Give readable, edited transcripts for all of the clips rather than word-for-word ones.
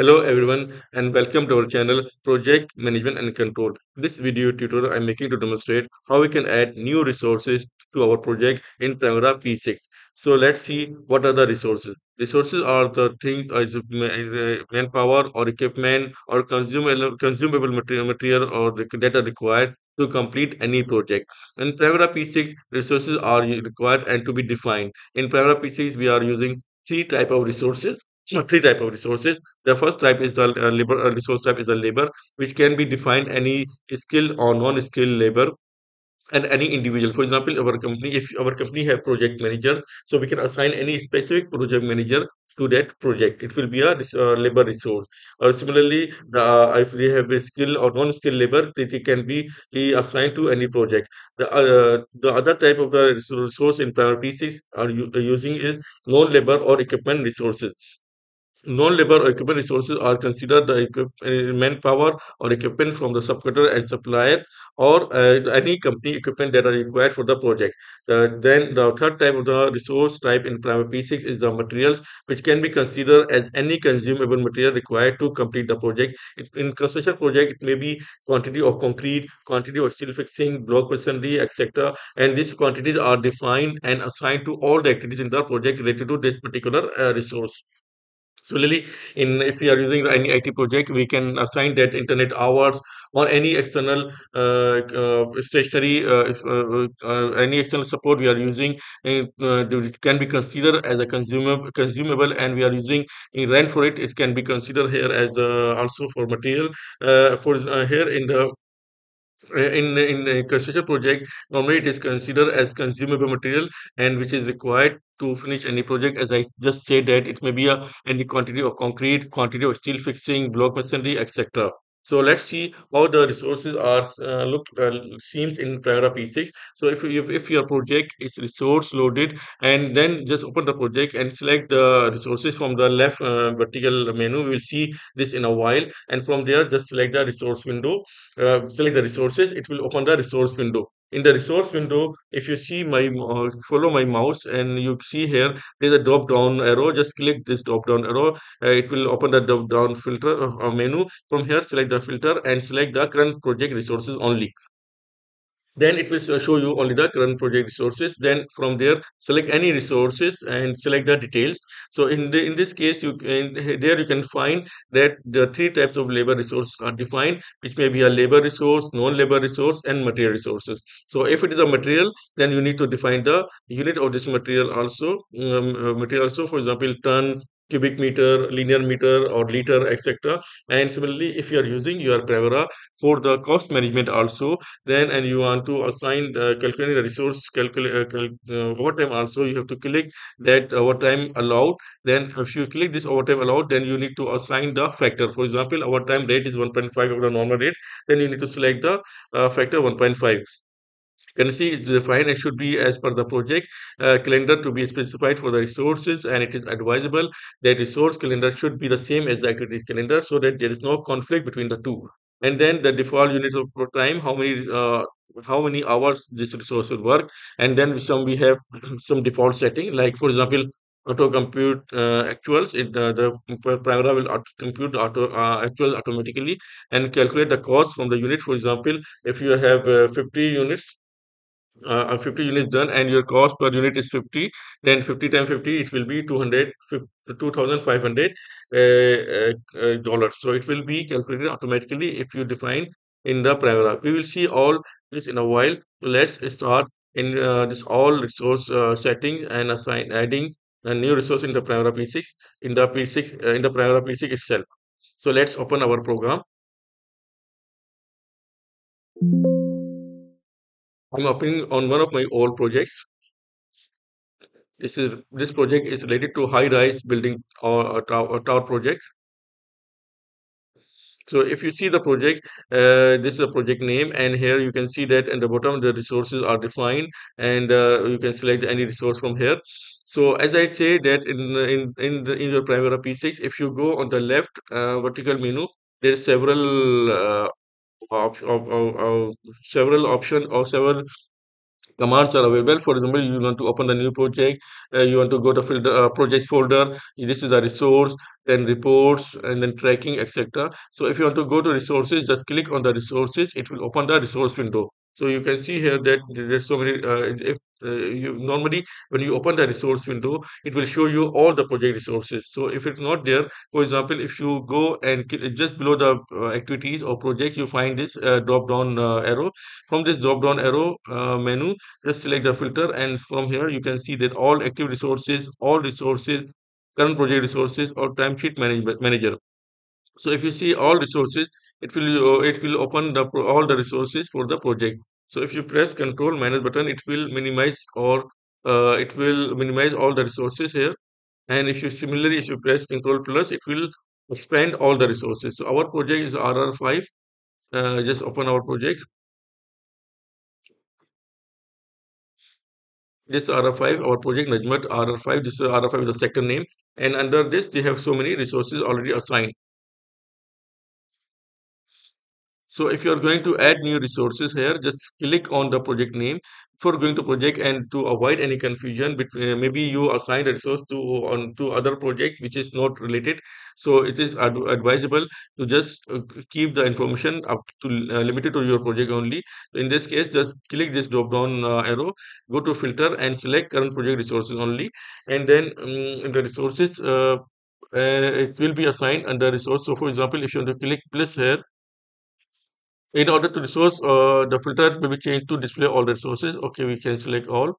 Hello everyone and welcome to our channel Project Management and Control. This video tutorial I'm making to demonstrate how we can add new resources to our project in Primavera P6. So let's see what are the resources. Resources are the things, manpower or equipment or consumable material or the data required to complete any project. In Primavera P6, resources are required and to be defined. In Primavera P6, we are using three types of resources. The first type is the labor, which can be defined any skilled or non-skilled labor and any individual. For example, our company, if our company have project manager, so we can assign any specific project manager to that project. It will be a labor resource. Or similarly, if we have a skill or non-skill labor, it can be assigned to any project. The other type of the resource in Primavera P6 are using is non-labor or equipment resources. Non-labor or equipment resources are considered the manpower or equipment from the subcontractor and supplier or any company equipment that are required for the project. Then the third type of the resource type in Primavera P6 is the materials, which can be considered as any consumable material required to complete the project. In construction project, it may be quantity of concrete, quantity of steel fixing, block masonry, etc. And these quantities are defined and assigned to all the activities in the project related to this particular resource. Similarly, if we are using any IT project, we can assign that internet hours or any external stationary, any external support we are using can be considered as a consumable, and we are using in rent for it. It can be considered here as also for material here in the. In construction project, normally it is considered as consumable material and which is required to finish any project. As I just said, that it may be any quantity of concrete, quantity of steel fixing, block masonry, etc. So let's see how the resources are seems in Primavera P6. So if your project is resource loaded, and then just open the project and select the resources from the left vertical menu. We will see this in a while. And from there, just select the resource window. Select the resources. It will open the resource window. In the resource window, if you see follow my mouse and you see here, there's a drop down arrow. Just click this drop down arrow. It will open the drop down filter menu. From here, select the filter and select the current project resources only. Then it will show you only the current project resources. Then from there, select any resources and select the details. So in this case, you can find that the three types of labor resources are defined, which may be a labor resource, non-labor resource, and material resources. So if it is a material, then you need to define the unit of this material also. For example, ton, cubic meter, linear meter, or liter, etc. And similarly, if you are using your Primavera for the cost management also, then and you want to assign the calculating the resource overtime also, you have to click that overtime allowed. Then if you click this overtime allowed, then you need to assign the factor. For example, overtime rate is 1.5 of the normal rate. Then you need to select the factor 1.5. Can see it's defined. It should be as per the project calendar to be specified for the resources, and it is advisable that resource calendar should be the same as the activities calendar so that there is no conflict between the two. And then the default unit of time, how many hours this resource will work, and then we have some default setting, like for example auto compute actuals. The Primavera will compute the actuals automatically and calculate the cost from the unit. For example, if you have 50 units done and your cost per unit is 50, then 50 times 50, it will be $2,500. So it will be calculated automatically if you define in the Primavera. We will see all this in a while. Let's start in this all resource settings and adding a new resource in the Primavera P6 itself. So let's open our program. I'm opening on one of my old projects. This project is related to high-rise building or tower project. So if you see the project, this is a project name, and here you can see that at the bottom the resources are defined, and you can select any resource from here. So as I say that in your Primavera P6, if you go on the left vertical menu, there are several options or several commands are available. For example, you want to open the new project, you want to go to filter, projects folder. This is the resource, then reports, and then tracking, etc. So if you want to go to resources, just click on the resources. It will open the resource window. So you can see here that there's so many. Normally, when you open the resource window, it will show you all the project resources. So if it's not there, for example, if you go and just below the activities or project, you find this drop-down arrow. From this drop-down arrow menu, just select the filter, and from here you can see that all active resources, all resources, current project resources, or timesheet manager. So if you see all resources, it will open all the resources for the project. So if you press Ctrl- button, it will minimize all the resources here. And if you press Ctrl+, it will expand all the resources. So our project is RR5. Just open our project. This RR5, our project Najmat RR5. This is RR5 is the sector name. And under this, they have so many resources already assigned. So if you are going to add new resources here, just click on the project name. For going to project, and to avoid any confusion between, maybe you assign a resource to other projects which is not related. So it is advisable to just keep the information up to limited to your project only. So in this case, just click this drop down arrow, go to filter and select current project resources only, and then the resources it will be assigned under resource. So for example, if you want to click plus here, in order to resource, the filter may be changed to display all resources. Okay, we can select all.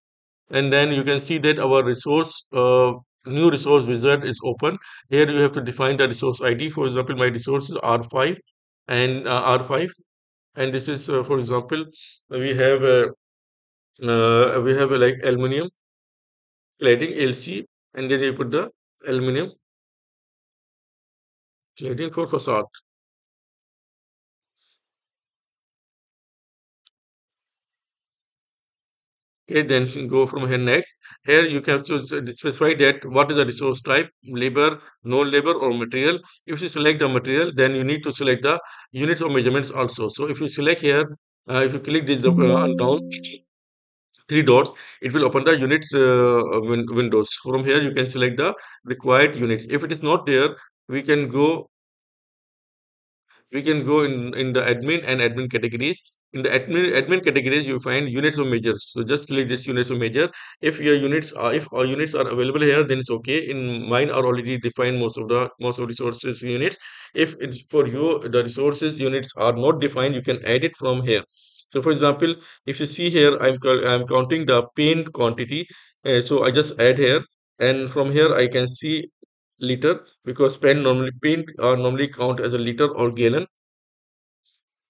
And then you can see that our resource, new resource wizard is open. Here you have to define the resource ID. For example, my resources are R5 and R5. And this is, for example, we have like aluminium cladding LC. And then you put the aluminium cladding for facade. Okay, then go from here next. Here you can specify that what is the resource type, labor, non-labor or material. If you select the material, then you need to select the units of measurements also. So if you select here, if you click this down, three dots, it will open the units windows. From here you can select the required units. If it is not there, we can go in the admin and admin categories. In the admin categories, you find units of measures. So just click this units of measure. If our units are available here, then it's okay. In mine are already defined most of resources units. If it's for you the resources units are not defined, you can add it from here. So for example, if you see here, I'm counting the paint quantity. So I just add here, and from here I can see liter, because paint are normally count as a liter or gallon.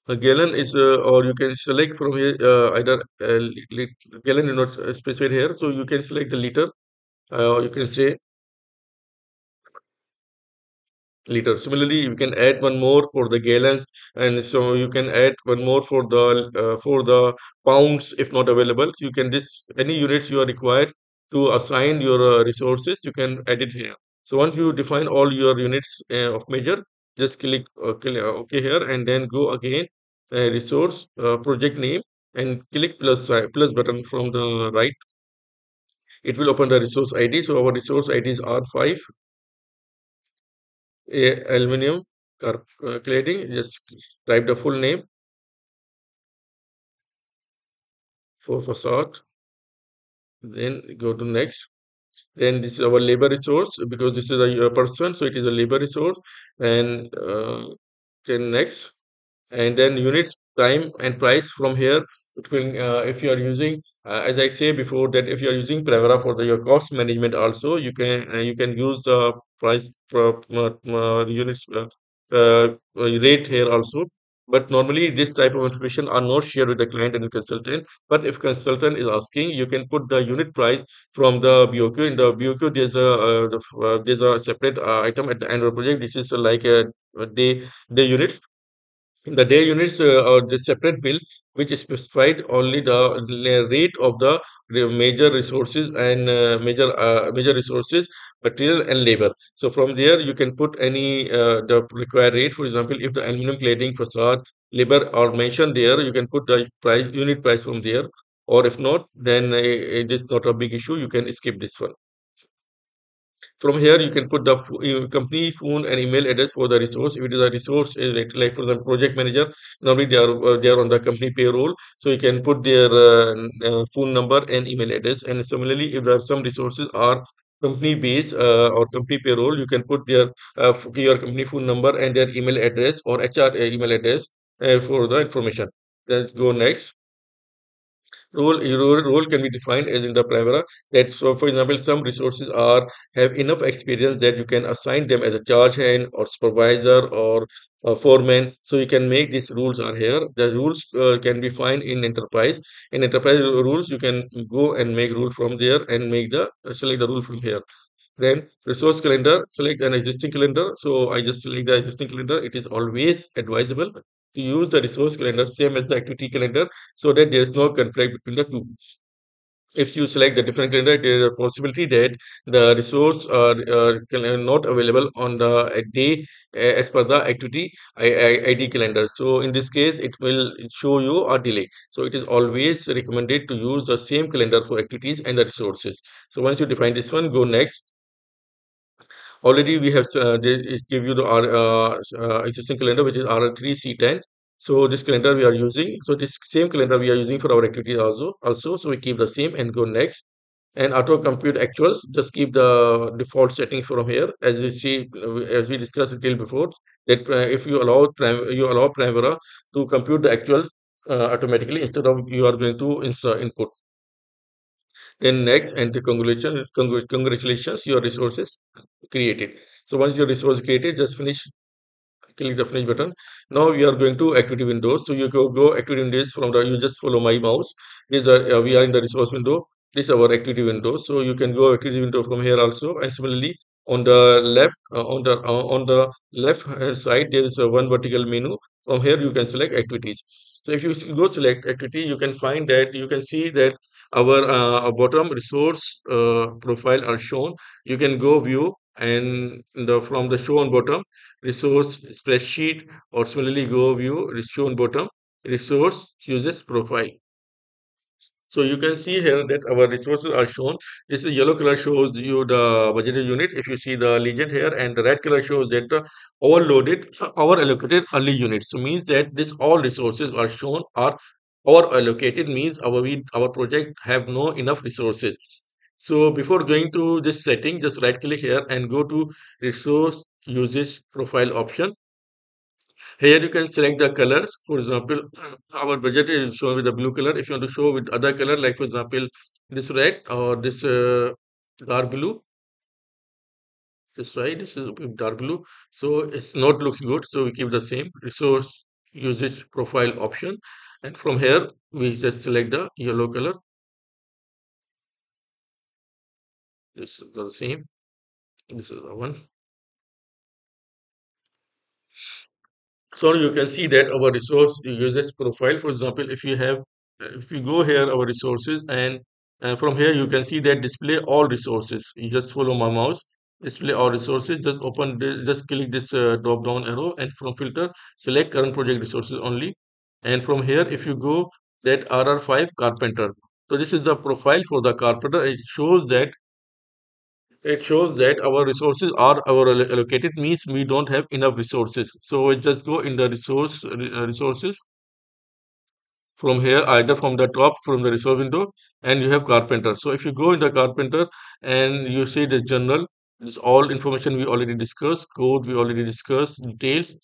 A gallon is, or you can select from here, either gallon is not specified here, so you can select the liter, or you can say liter. Similarly, you can add one more for the gallons, and so you can add one more for the pounds if not available. So you can any units you are required to assign your resources, you can add it here. So once you define all your units of measure, just click OK here, and then go again. Resource, project name, and click plus button from the right. It will open the resource ID. So our resource ID is R5 aluminium cladding. Just type the full name for facade, then go to next. Then this is our labor resource, because this is a person, so it is a labor resource. And then next, and then units, time and price. From here it will, if you are using, as I say before, that if you are using Primavera for your cost management also, you can use the price units rate here also. But normally this type of information are not shared with the client and the consultant. But if consultant is asking, you can put the unit price from the BOQ. In the BOQ, there's a separate item at the end of the project, which is like a day units. In the day units, or the separate bill, which is specified only the rate of the major resources and major resources, material and labor. So from there you can put any the required rate. For example, if the aluminum cladding, facade, labor are mentioned there, you can put the unit price from there. or if not, then it is not a big issue. You can skip this one. From here, you can put the company, phone, and email address for the resource. If it is a resource, like for example, project manager, normally they are on the company payroll. So you can put their phone number and email address. And similarly, if there are some resources are company based or company payroll, you can put their your company phone number and their email address or HR email address for the information. Let's go next. Role can be defined as in the Primavera that, so for example, some resources are have enough experience that you can assign them as a charge hand or supervisor or foreman. So you can make these rules are here. The rules can be found in enterprise. In enterprise rules, you can go and make rule from there and make the select the rule from here. Then resource calendar, select an existing calendar. So I just select the existing calendar. It is always advisable to use the resource calendar same as the activity calendar so that there is no conflict between the two. If you select the different calendar, there is a possibility that the resource are not available on the day as per the activity ID calendar. So in this case, it will show you a delay. So it is always recommended to use the same calendar for activities and the resources. So once you define this one, go next. Already we have they give you the existing calendar, which is R3C10. So this calendar we are using. So this same calendar we are using for our activities also. So we keep the same and go next. And auto compute actuals, just keep the default setting from here. As you see, as we discussed detail before, that if you allow Primavera to compute the actual automatically instead of you are going to input. Then next, and the congratulations, your resource is created. So once your resource is created, just finish, click the finish button. Now we are going to activity windows. So you go activity windows from the, you just follow my mouse. We are in the resource window. This is our activity window. So you can go activity window from here also. And similarly, on the left, on the left hand side, there is one vertical menu. From here, you can select activities. So if you go select activity, you can find that you can see that our bottom resource profile are shown. You can go view and from the show on bottom resource spreadsheet, or similarly go view show on bottom resource uses profile. So you can see here that our resources are shown. This is yellow color shows you the budgeted unit. If you see the legend here, and the red color shows that the overloaded over allocated early units. So means that this all resources are shown are overallocated, means our project have no enough resources. So before going to this setting, just right click here and go to resource usage profile option. Here you can select the colors. For example, our budget is shown with the blue color. If you want to show with other color, like for example this red or this dark blue, this is dark blue, so it's not looks good. So we keep the same resource usage profile option. And from here, we just select the yellow color. This is the same. This is the one. So you can see that our resource usage profile, for example, if you go here, our resources, and from here, you can see that display all resources. You just follow my mouse, display all resources, just open this, just click this drop down arrow, and from filter, select current project resources only. And from here, if you go that RR5 carpenter, so this is the profile for the carpenter. It shows that our resources are allocated, means we don't have enough resources. So we just go in the resources from here, either from the top from the resource window, and you have carpenter. So if you go in the carpenter and you see the general, this all information we already discussed, code we already discussed, details.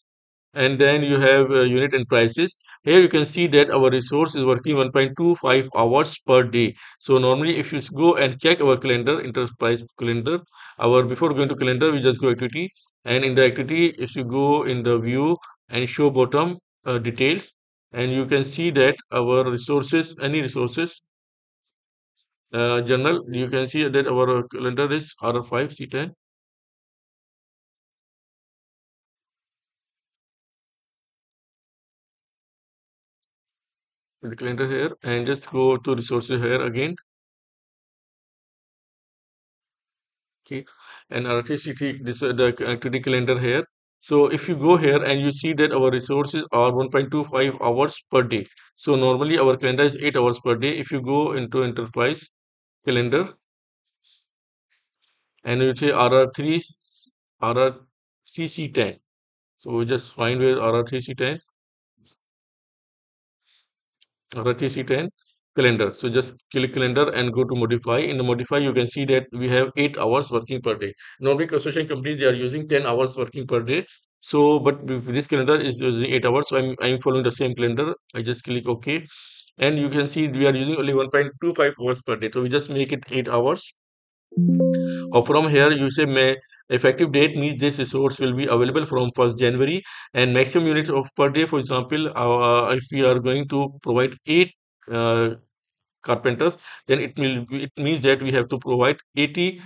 And then you have unit and prices. Here you can see that our resource is working 1.25 hours per day. So normally if you go and check our calendar, enterprise calendar, before going to calendar, we just go activity. And in the activity, if you go in the view and show bottom details, and you can see that our resources, any resources, journal, you can see that our calendar is R5C10. The calendar here, and just go to resources here again. Okay, and RTCT, this the activity calendar here. So if you go here and you see that our resources are 1.25 hours per day. So normally our calendar is 8 hours per day. If you go into enterprise calendar and you say RR3, RRCC10. So we just find where RRCC10, RRCC10 calendar. So just click calendar and go to modify. In the modify, you can see that we have 8 hours working per day. Normally construction companies, they are using 10 hours working per day. So, but this calendar is using 8 hours. So I'm following the same calendar. I just click OK. And you can see we are using only 1.25 hours per day. So we just make it 8 hours. Or from here, you say my effective date means this resource will be available from 1st January and maximum units of per day. For example, if we are going to provide 8 carpenters, then it means that we have to provide 80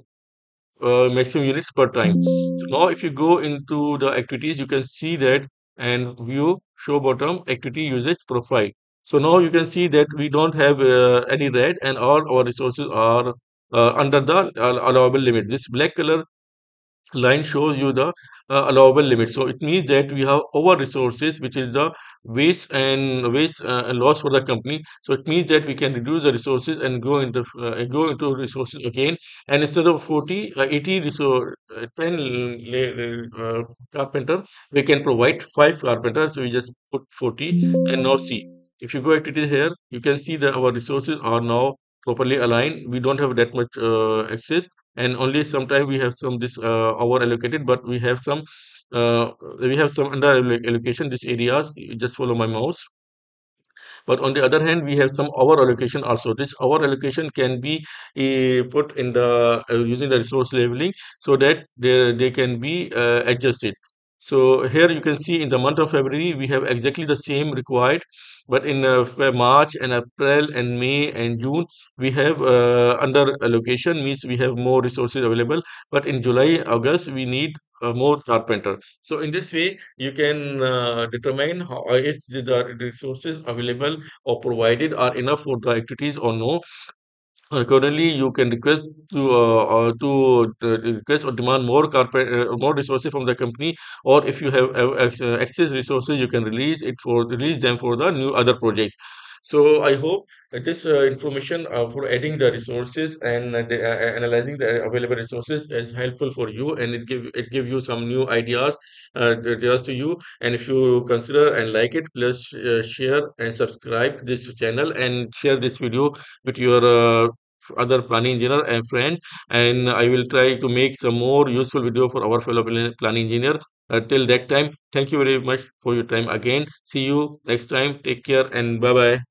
maximum units per time. So now if you go into the activities, you can see that and view show bottom activity usage profile. So now you can see that we don't have any red and all our resources are under the allowable limit. This black color line shows you the allowable limit. So it means that we have over resources, which is the waste and loss for the company. So it means that we can reduce the resources and go into resources again. And instead of 80 resource 10 carpenter, we can provide 5 carpenters. So we just put 40 and now see. If you go activity here, you can see that our resources are now properly aligned. We don't have that much access, and only sometimes we have some over allocated, but we have some under allocation. These areas, you just follow my mouse. But on the other hand, we have some over allocation also. This over allocation can be put in the using the resource labeling, so that they can be adjusted. So here you can see in the month of February, we have exactly the same required, but in March and April and May and June, we have under allocation, means we have more resources available, but in July, August, we need more carpenter. So in this way, you can determine how, if the resources available or provided are enough for the activities or no. Accordingly, you can request or demand more resources from the company, or if you have excess resources, you can release them for the new other projects. So I hope this information for adding the resources and analyzing the available resources is helpful for you, and it give you some new ideas to you. And if you consider and like it, please share and subscribe this channel and share this video with your other planning engineer and friend. And I will try to make some more useful video for our fellow planning engineer. Till that time, thank you very much for your time again. See you next time. Take care and bye-bye.